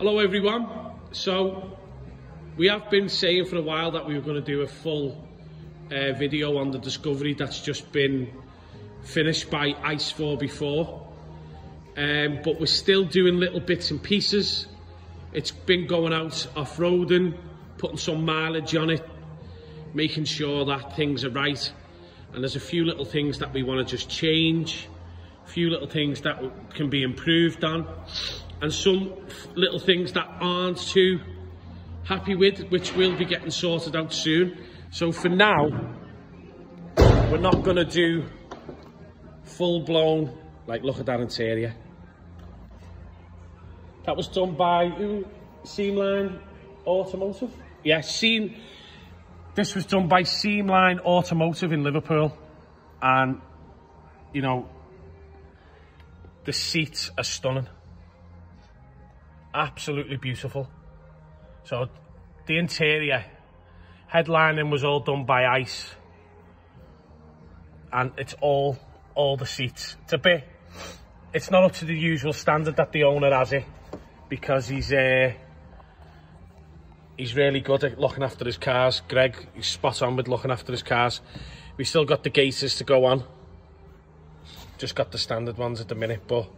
Hello everyone. So we have been saying for a while that we were going to do a full video on the Discovery that's just been finished by ICE 4x4, but we're still doing little bits and pieces. It's been going out off-roading, putting some mileage on it, making sure that things are right, and there's a few little things that we want to just change, a few little things that can be improved on, and some little things that aren't too happy with, which will be getting sorted out soon. So for now, we're not gonna do full-blown, like, look at that interior. That was done by Seamline Automotive? Yeah, this was done by Seamline Automotive in Liverpool. And, you know, the seats are stunning. Absolutely beautiful. So the interior headlining was all done by ICE, and it's all the seats. It's not up to the usual standard that the owner has it, because he's really good at looking after his cars. Greg, he's spot on with looking after his cars. We still got the gaiters to go on. Just got the standard ones at the minute, but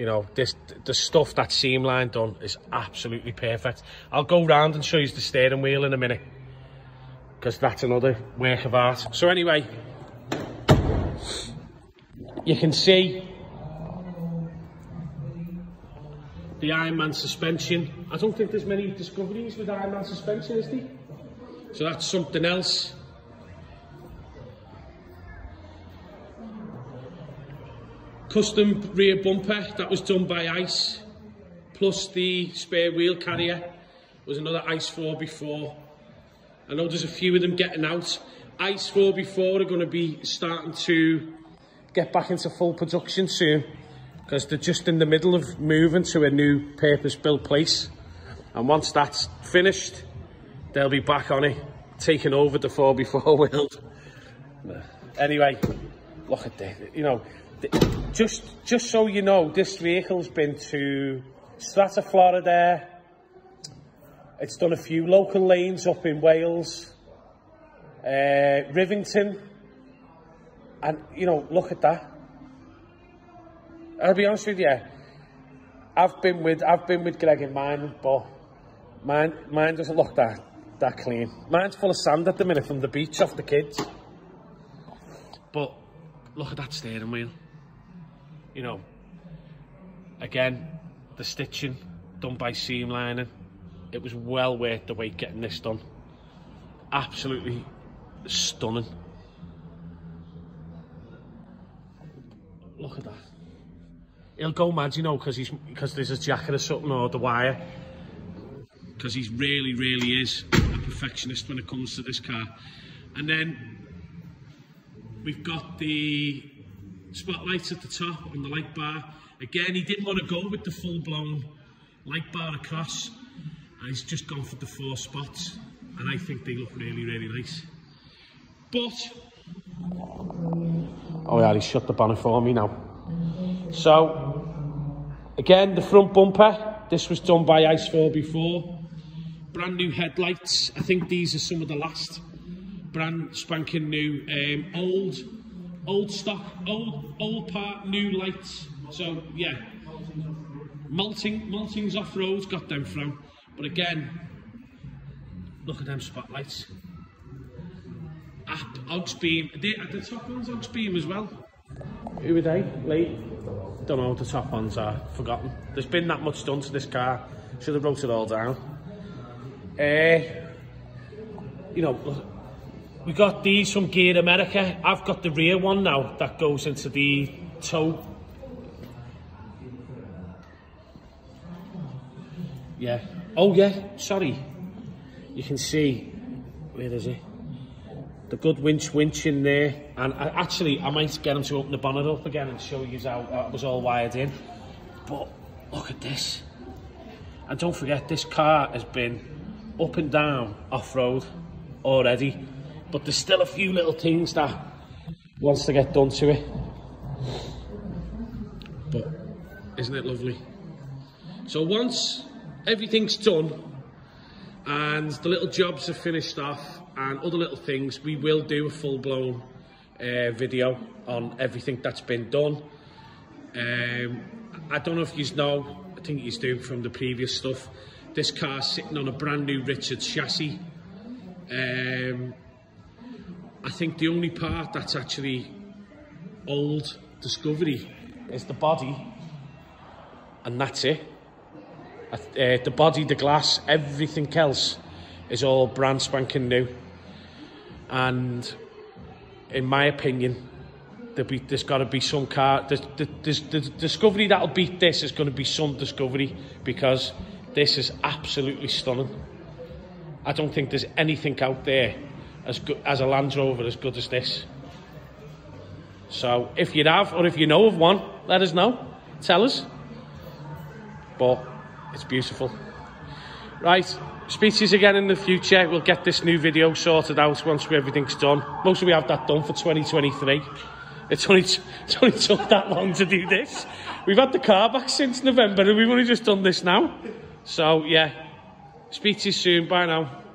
you know, the stuff that Seamline done is absolutely perfect. I'll go round and show you the steering wheel in a minute, because that's another work of art. So anyway, you can see the Ironman suspension. I don't think there's many Discoveries with Ironman suspension, is there? So that's something else. Custom rear bumper, that was done by ICE, plus the spare wheel carrier was another ICE 4x4. I know there's a few of them getting out. ICE 4x4 are going to be starting to get back into full production soon, because they're just in the middle of moving to a new purpose-built place, and once that's finished, they'll be back on it, taking over the 4x4 world. Anyway, look at that, you know. Just so you know, this vehicle's been to Strata Florida. It's done a few local lanes up in Wales, Rivington, and you know, look at that. I'll be honest with you, I've been with Greg in mine, but mine doesn't look that clean. Mine's full of sand at the minute from the beach off the kids. But look at that steering wheel. You know, again, the stitching done by Seamlining, it was well worth the wait getting this done. Absolutely stunning. Look at that. He'll go mad, you know, because there's a jacket or something, or the wire, because he's really is a perfectionist when it comes to this car. And then we've got the spotlights at the top on the light bar. Again, he didn't want to go with the full-blown light bar across, and he's just gone for the four spots, and I think they look really nice. Oh yeah, he shut the bonnet for me now. So again, the front bumper, this was done by ICE 4x4. Brand new headlights. I think these are some of the last brand spanking new, old stock, old part, new lights. So yeah, Malting's off-roads got them from. But again, look at them spotlights. Oxbeam, are the top ones Oxbeam as well? Who are they? Lee? Don't know what the top ones are, forgotten. There's been that much done to this car, should have wrote it all down. You know, look, we got these from Gear America. I've got the rear one now that goes into the tow. Yeah. Oh yeah, sorry. You can see, where is it? The good winch in there. And actually, I might get him to open the bonnet up again and show you how it was all wired in. But look at this. And don't forget, this car has been up and down off-road already. But there's still a few little things that wants to get done to it. But isn't it lovely? So once everything's done and the little jobs are finished off and other little things, we will do a full-blown video on everything that's been done. I don't know if you know, I think you do from the previous stuff, this car's sitting on a brand new Richards chassis. I think the only part that's actually old Discovery is the body, and that's it. The body, the glass, everything else is all brand spanking new. And in my opinion, there's got to be some car. The Discovery that'll beat this is going to be some Discovery, because this is absolutely stunning. I don't think there's anything out there as good as a Land Rover as good as this. So if you have, or if you know of one, let us know, tell us. But it's beautiful. Right, speak to you again in the future. We'll get this new video sorted out once everything's done. Mostly we have that done for 2023. It's only took that long to do this. We've had the car back since November and we've only just done this now. So yeah, speak to you soon, bye now.